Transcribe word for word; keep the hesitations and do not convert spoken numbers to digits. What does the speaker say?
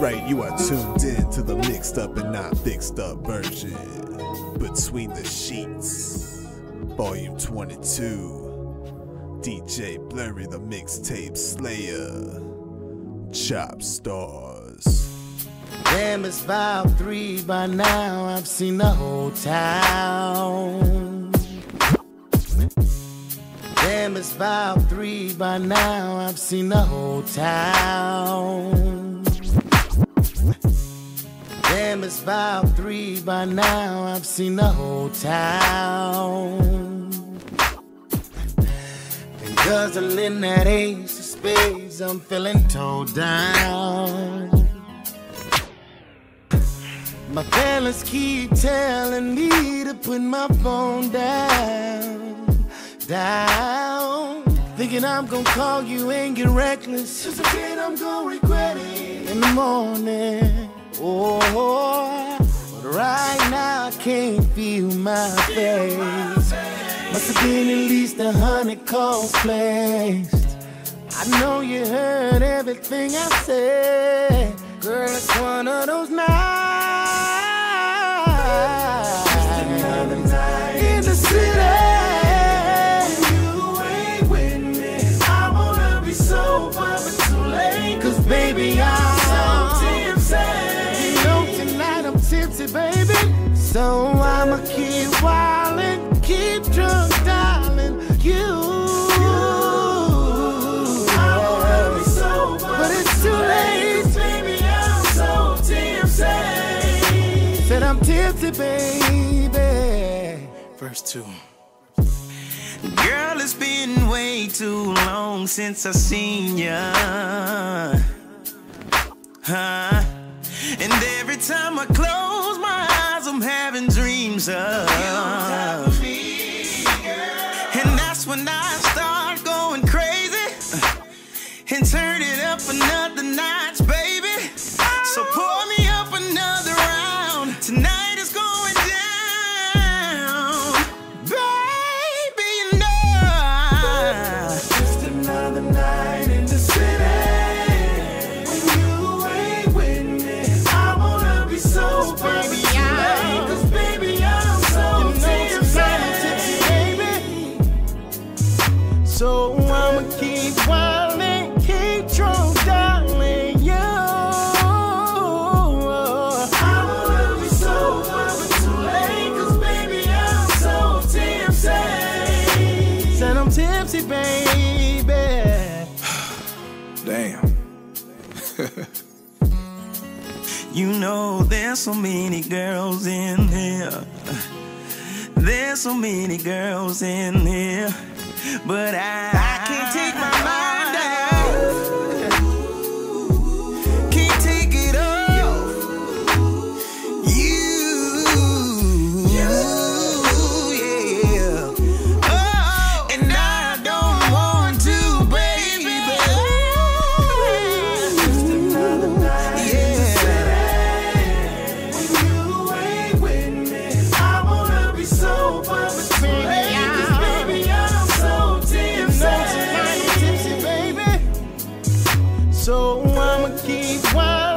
right, you are tuned in to the mixed up and not fixed up version. Between the Sheets, Volume twenty-two, D J Blurry the Mixtape Slayer, Chop Stars. Damn, it's five three by now, I've seen the whole town. Damn, it's five three by now, I've seen the whole town. Damn, it's five three by now, I've seen the whole town. And guzzling that ace of spades, I'm feeling towed down. My fellas keep telling me to put my phone down, down. Thinking I'm gonna call you and get reckless. Just a bit, I'm gonna regret it in the morning. Oh, but right now I can't feel my face. Must have been at least a hundred calls placed. I know you heard everything I said. Girl, it's one of those nights. Just another night in the city. When you ain't with me, I wanna be sober, but too late. Cause baby, I'm so tipsy. You know tonight I'm tipsy, baby. So I'ma keep wildin', keep drunk, darling. You. Baby, verse two. Girl, it's been way too long since I seen ya, huh? And every time I close my eyes, I'm having dreams of you, and that's when I start going crazy and turn it up another notch, baby. So pour me up another round tonight. So I'ma keep wildin', keep drunk, darling, you. I wanna be sober, but too late, cause baby I'm so tipsy. Said I'm tipsy, baby. Damn. You know there's so many girls in here. There's so many girls in here. But I, I can't take my mind out. Can't take it off you, yeah. Oh, and I don't want to, baby. Just another night, yeah. You ain't with me, I wanna be sober, but baby, so I'ma keep watching.